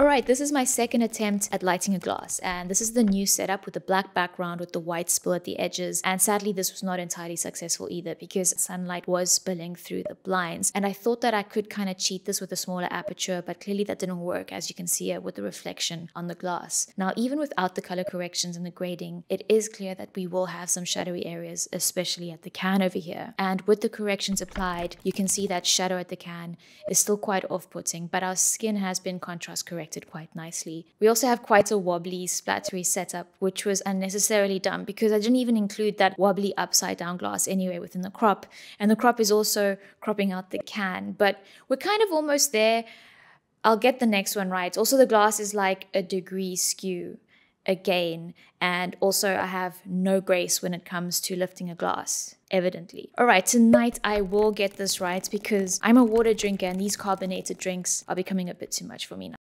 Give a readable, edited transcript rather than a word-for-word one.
Alright, this is my second attempt at lighting a glass, and this is the new setup with the black background with the white spill at the edges. And sadly, this was not entirely successful either because sunlight was spilling through the blinds. And I thought that I could kind of cheat this with a smaller aperture, but clearly that didn't work, as you can see with the reflection on the glass. Now, even without the color corrections and the grading, it is clear that we will have some shadowy areas, especially at the can over here. And with the corrections applied, you can see that shadow at the can is still quite off-putting, but our skin has been contrast corrected quite nicely. We also have quite a wobbly, splattery setup, which was unnecessarily done because I didn't even include that wobbly upside-down glass anyway within the crop. And the crop is also cropping out the can, but we're kind of almost there. I'll get the next one right. Also, the glass is like a degree skew again. And also I have no grace when it comes to lifting a glass, evidently. All right, tonight I will get this right because I'm a water drinker and these carbonated drinks are becoming a bit too much for me now.